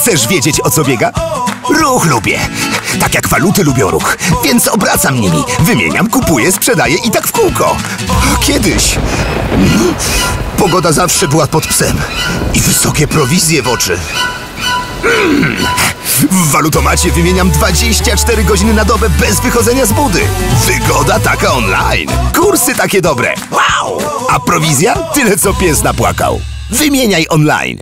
Chcesz wiedzieć, o co biega? Ruch lubię. Tak jak waluty lubią ruch, więc obracam nimi. Wymieniam, kupuję, sprzedaję i tak w kółko. Kiedyś pogoda zawsze była pod psem i wysokie prowizje w oczy. W walutomacie wymieniam 24 godziny na dobę bez wychodzenia z budy. Wygoda taka online. Kursy takie dobre. Wow! A prowizja? Tyle, co pies napłakał. Wymieniaj online.